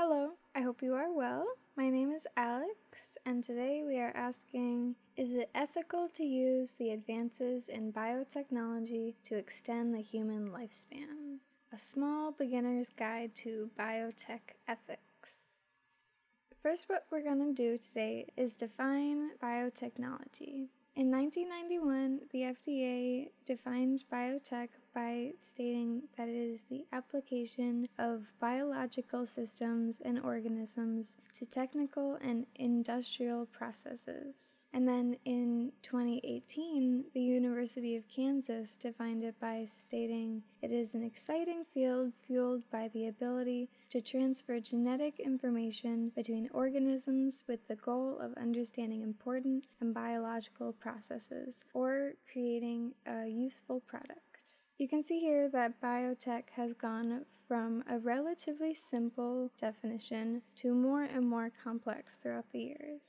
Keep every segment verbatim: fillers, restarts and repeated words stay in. Hello, I hope you are well. My name is Alex, and today we are asking, is it ethical to use the advances in biotechnology to extend the human lifespan? A small beginner's guide to biotech ethics. First, what we're going to do today is define biotechnology. In nineteen ninety-one, the F D A defined biotech by stating that it is the application of biological systems and organisms to technical and industrial processes. And then in twenty eighteen, the University of Kansas defined it by stating it is an exciting field fueled by the ability to transfer genetic information between organisms with the goal of understanding important and biological processes or creating a useful product. You can see here that biotech has gone from a relatively simple definition to more and more complex throughout the years.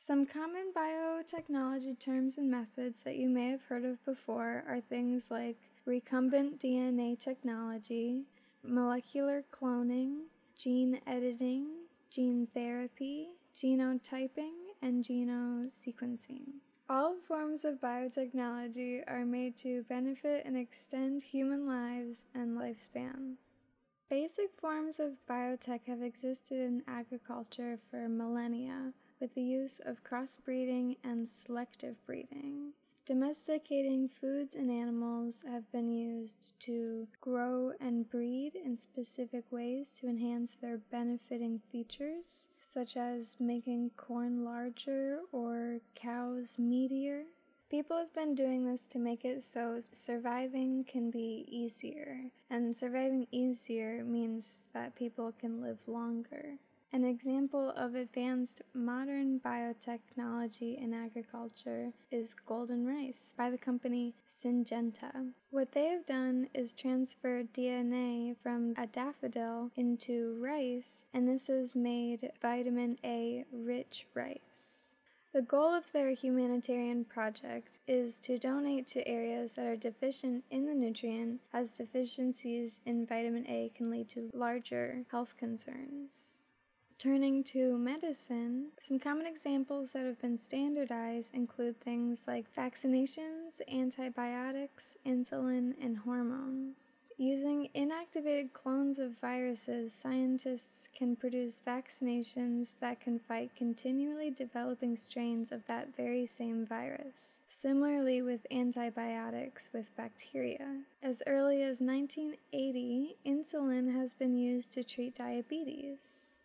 Some common biotechnology terms and methods that you may have heard of before are things like recombinant D N A technology, molecular cloning, gene editing, gene therapy, genotyping, and genosequencing. All forms of biotechnology are made to benefit and extend human lives and lifespans. Basic forms of biotech have existed in agriculture for millennia, with the use of crossbreeding and selective breeding. Domesticating foods and animals have been used to grow and breed in specific ways to enhance their benefiting features, such as making corn larger or cows meatier. People have been doing this to make it so surviving can be easier, and surviving easier means that people can live longer. An example of advanced modern biotechnology in agriculture is Golden Rice by the company Syngenta. What they have done is transfer D N A from a daffodil into rice, and this has made vitamin A rich rice. The goal of their humanitarian project is to donate to areas that are deficient in the nutrient, as deficiencies in vitamin A can lead to larger health concerns. Turning to medicine, some common examples that have been standardized include things like vaccinations, antibiotics, insulin, and hormones. Using inactivated clones of viruses, scientists can produce vaccinations that can fight continually developing strains of that very same virus. Similarly with antibiotics with bacteria. As early as nineteen eighty, insulin has been used to treat diabetes.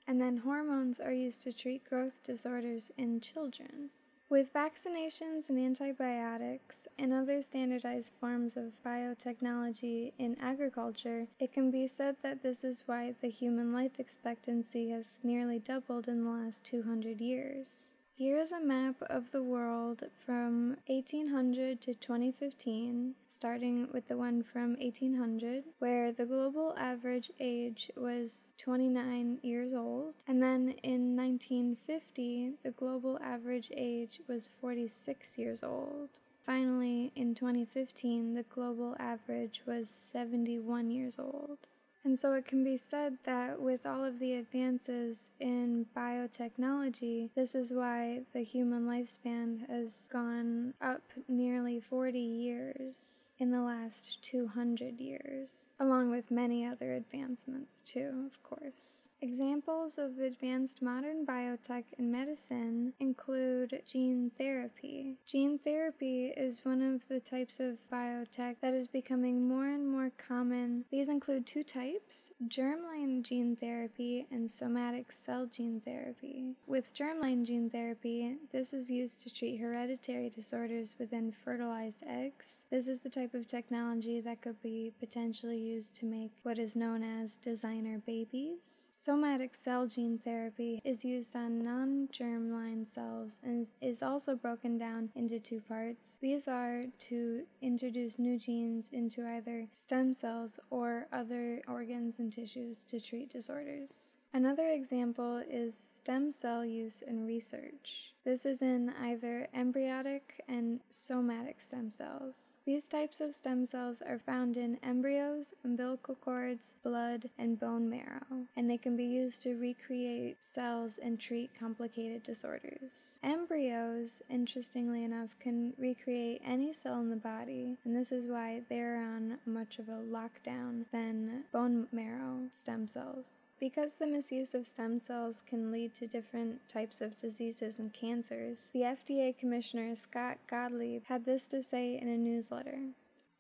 And then hormones are used to treat growth disorders in children. With vaccinations and antibiotics and other standardized forms of biotechnology in agriculture, it can be said that this is why the human life expectancy has nearly doubled in the last two hundred years. Here is a map of the world from eighteen hundred to twenty fifteen, starting with the one from eighteen hundred, where the global average age was twenty-nine years old, and then in nineteen fifty, the global average age was forty-six years old. Finally, in twenty fifteen, the global average was seventy-one years old. And so it can be said that with all of the advances in biotechnology, this is why the human lifespan has gone up nearly forty years in the last two hundred years, along with many other advancements too, of course. Examples of advanced modern biotech in medicine include gene therapy. Gene therapy is one of the types of biotech that is becoming more and more common. These include two types. Germline gene therapy and somatic cell gene therapy. With germline gene therapy, this is used to treat hereditary disorders within fertilized eggs. This is the type of technology that could be potentially used to make what is known as designer babies. Somatic cell gene therapy is used on non-germline cells and is also broken down into two parts. These are to introduce new genes into either stem cells or other organs organs and tissues to treat disorders. Another example is stem cell use in research. This is in either embryonic and somatic stem cells. These types of stem cells are found in embryos, umbilical cords, blood, and bone marrow, and they can can be used to recreate cells and treat complicated disorders. Embryos, interestingly enough, can recreate any cell in the body, and this is why they're on much of a lockdown than bone marrow stem cells. Because the misuse of stem cells can lead to different types of diseases and cancers, the F D A Commissioner Scott Gottlieb had this to say in a newsletter.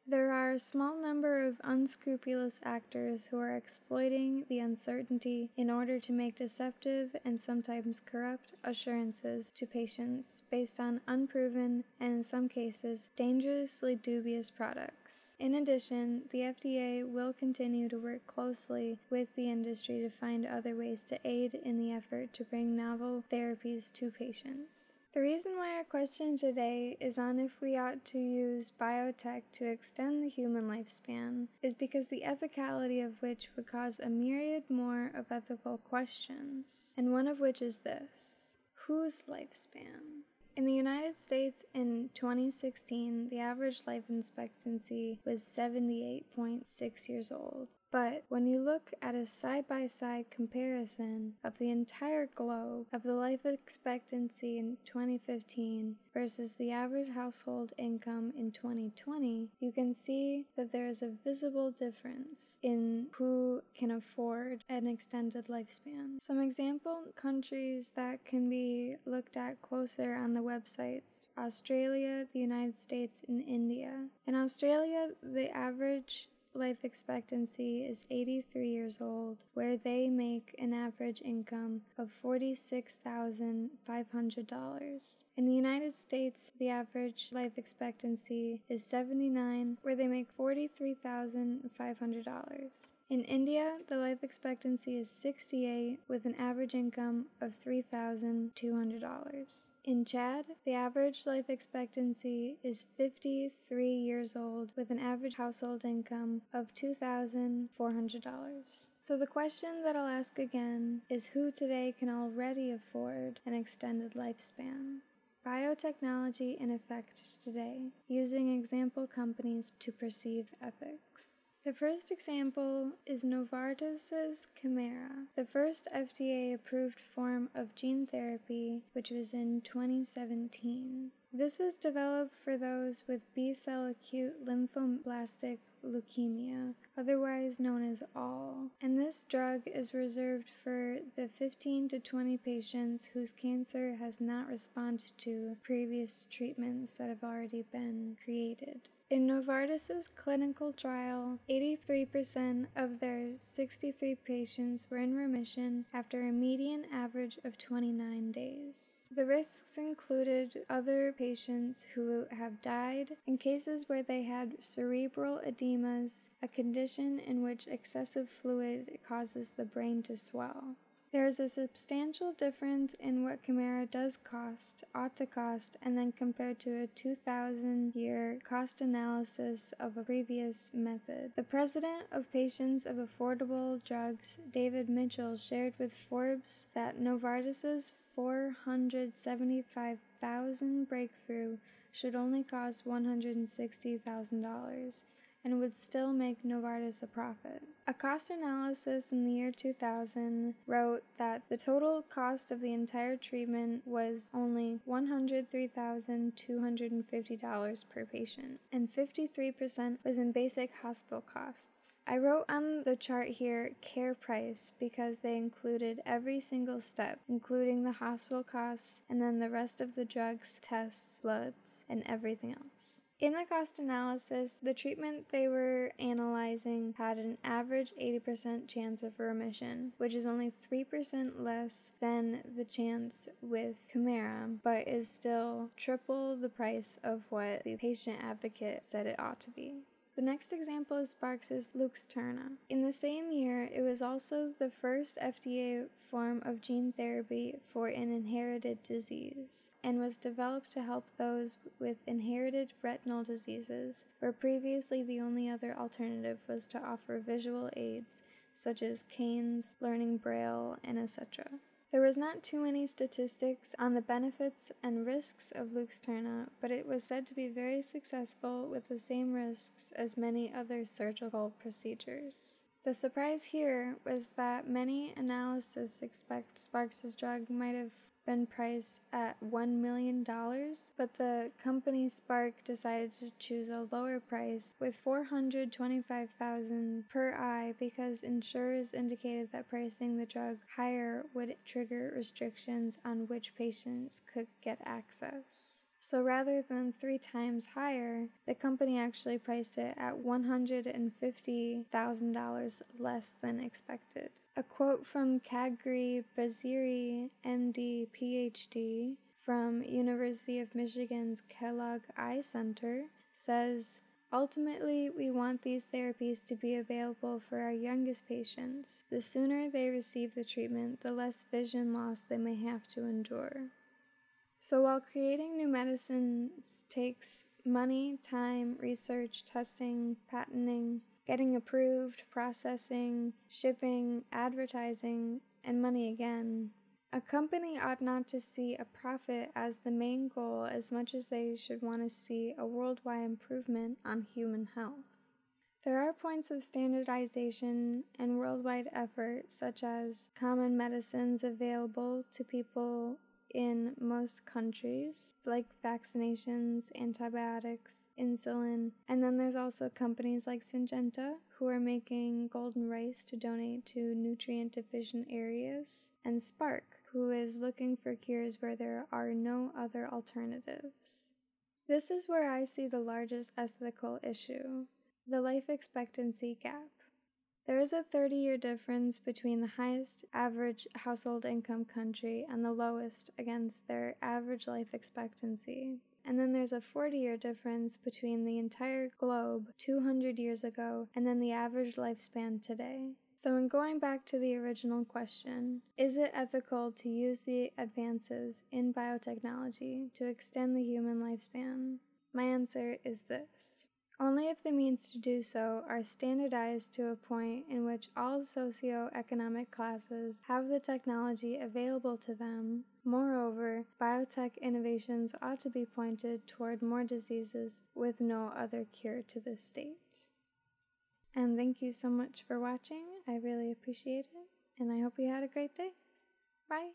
There are a small number of unscrupulous actors who are exploiting the uncertainty in order to make deceptive and sometimes corrupt assurances to patients based on unproven and, in some cases, dangerously dubious products. In addition, the F D A will continue to work closely with the industry to find other ways to aid in the effort to bring novel therapies to patients. The reason why our question today is on if we ought to use biotech to extend the human lifespan is because the ethicality of which would cause a myriad more of ethical questions, and one of which is this: whose lifespan? In the United States in twenty sixteen, the average life expectancy was seventy-eight point six years old. But when you look at a side-by-side comparison of the entire globe of the life expectancy in twenty fifteen versus the average household income in twenty twenty, you can see that there is a visible difference in who can afford an extended lifespan. Some example countries that can be looked at closer on the websites: Australia, the United States, and India. In Australia, the average life expectancy is eighty-three years old, where they make an average income of forty-six thousand five hundred dollars. In the United States, the average life expectancy is seventy-nine, where they make forty-three thousand five hundred dollars. In India, the life expectancy is sixty-eight, with an average income of three thousand two hundred dollars. In Chad, the average life expectancy is fifty-three years old, with an average household income of two thousand four hundred dollars. So the question that I'll ask again is who today can already afford an extended lifespan? Biotechnology in effect today, using example companies to perceive ethics. The first example is Novartis' Kymriah, the first F D A-approved form of gene therapy, which was in twenty seventeen. This was developed for those with B-cell acute lymphoblastic leukemia, otherwise known as ALL, and this drug is reserved for the fifteen to twenty patients whose cancer has not responded to previous treatments that have already been created. In Novartis' clinical trial, eighty-three percent of their sixty-three patients were in remission after a median average of twenty-nine days. The risks included other patients who have died and cases where they had cerebral edemas, a condition in which excessive fluid causes the brain to swell. There is a substantial difference in what Kymriah does cost, ought to cost, and then compared to a two thousand year cost analysis of a previous method. The president of Patients of Affordable Drugs, David Mitchell, shared with Forbes that Novartis' four hundred seventy-five thousand breakthrough should only cost one hundred sixty thousand dollars. And would still make Novartis a profit. A cost analysis in the year two thousand wrote that the total cost of the entire treatment was only one hundred three thousand two hundred fifty dollars per patient, and fifty-three percent was in basic hospital costs. I wrote on the chart here care price because they included every single step, including the hospital costs and then the rest of the drugs, tests, bloods, and everything else. In the cost analysis, the treatment they were analyzing had an average eighty percent chance of remission, which is only three percent less than the chance with Kymriah, but is still triple the price of what the patient advocate said it ought to be. The next example is Spark's Luxturna. In the same year, it was also the first F D A form of gene therapy for an inherited disease, and was developed to help those with inherited retinal diseases, where previously the only other alternative was to offer visual aids, such as canes, learning braille, and et cetera. There was not too many statistics on the benefits and risks of Luxturna, but it was said to be very successful with the same risks as many other surgical procedures. The surprise here was that many analysts expect Sparks' drug might have been priced at one million dollars, but the company Spark decided to choose a lower price with four hundred twenty-five thousand dollars per eye because insurers indicated that pricing the drug higher would trigger restrictions on which patients could get access. So rather than three times higher, the company actually priced it at one hundred fifty thousand dollars less than expected. A quote from Kagri Baziri, M D, P H D, from University of Michigan's Kellogg Eye Center says, "Ultimately, we want these therapies to be available for our youngest patients. The sooner they receive the treatment, the less vision loss they may have to endure." So while creating new medicines takes money, time, research, testing, patenting, getting approved, processing, shipping, advertising, and money again, a company ought not to see a profit as the main goal as much as they should want to see a worldwide improvement on human health. There are points of standardization and worldwide effort, such as common medicines available to people in most countries, like vaccinations, antibiotics, insulin, and then there's also companies like Syngenta who are making Golden Rice to donate to nutrient deficient areas, and Spark, who is looking for cures where there are no other alternatives. This is where I see the largest ethical issue, the life expectancy gap. There is a thirty-year difference between the highest average household income country and the lowest against their average life expectancy. And then there's a forty-year difference between the entire globe two hundred years ago and then the average lifespan today. So in going back to the original question, is it ethical to use the advances in biotechnology to extend the human lifespan? My answer is this. Only if the means to do so are standardized to a point in which all socioeconomic classes have the technology available to them. Moreover, biotech innovations ought to be pointed toward more diseases with no other cure to this date. And thank you so much for watching. I really appreciate it, and I hope you had a great day. Bye!